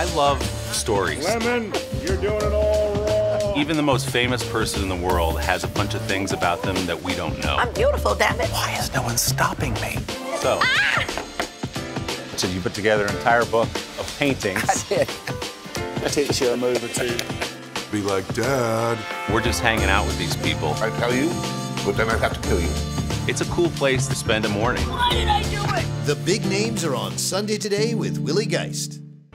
I love stories. Lemon, you're doing it all wrong. Even the most famous person in the world has a bunch of things about them that we don't know. I'm beautiful, damn it. Why is no one stopping me? So, so you put together an entire book of paintings. I did. I teach you a move or two. Be like, Dad. We're just hanging out with these people. I tell you, but then I have to kill you. It's a cool place to spend a morning. Why did I do it? The big names are on Sunday Today with Willie Geist.